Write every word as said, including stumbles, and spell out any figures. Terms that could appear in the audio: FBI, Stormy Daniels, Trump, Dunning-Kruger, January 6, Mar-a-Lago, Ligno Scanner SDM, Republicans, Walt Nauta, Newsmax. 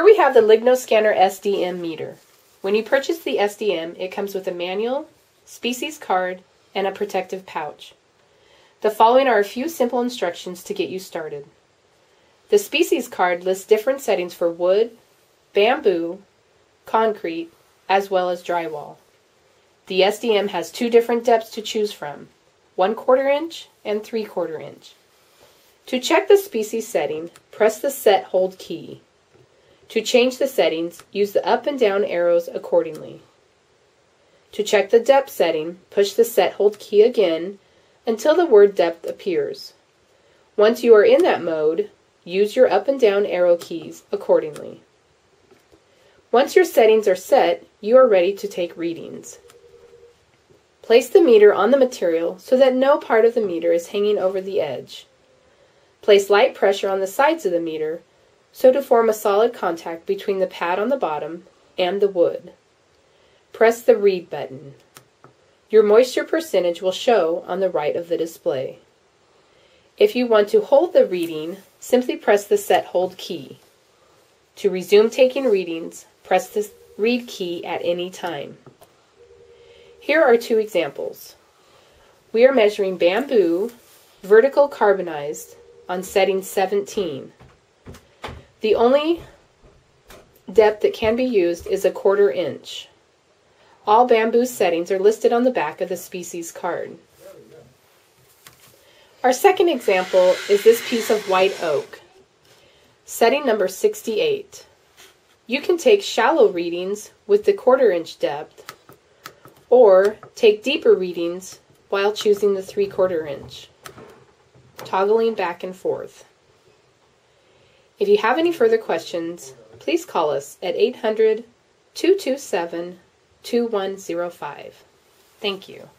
Here we have the Ligno Scanner S D M meter. When you purchase the S D M, it comes with a manual, species card, and a protective pouch. The following are a few simple instructions to get you started. The species card lists different settings for wood, bamboo, concrete, as well as drywall. The S D M has two different depths to choose from, one quarter inch and three quarter inch. To check the species setting, press the set hold key. To change the settings, use the up and down arrows accordingly. To check the depth setting, push the set hold key again until the word depth appears. Once you are in that mode, use your up and down arrow keys accordingly. Once your settings are set, you are ready to take readings. Place the meter on the material so that no part of the meter is hanging over the edge. Place light pressure on the sides of the meter so to form a solid contact between the pad on the bottom and the wood. Press the read button. Your moisture percentage will show on the right of the display. If you want to hold the reading, simply press the set hold key. To resume taking readings, press the read key at any time. Here are two examples. We are measuring bamboo, vertical carbonized, on setting seventeen. The only depth that can be used is a quarter inch. All bamboo settings are listed on the back of the species card. Our second example is this piece of white oak, setting number sixty-eight. You can take shallow readings with the quarter inch depth, or take deeper readings while choosing the three quarter inch, toggling back and forth. If you have any further questions, please call us at eight hundred, two two seven, two one zero five. Thank you.